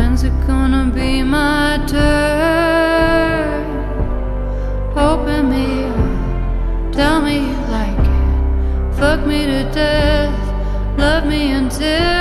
When's it gonna be my turn? Open me up, tell me you like it. Fuck me to death, love me until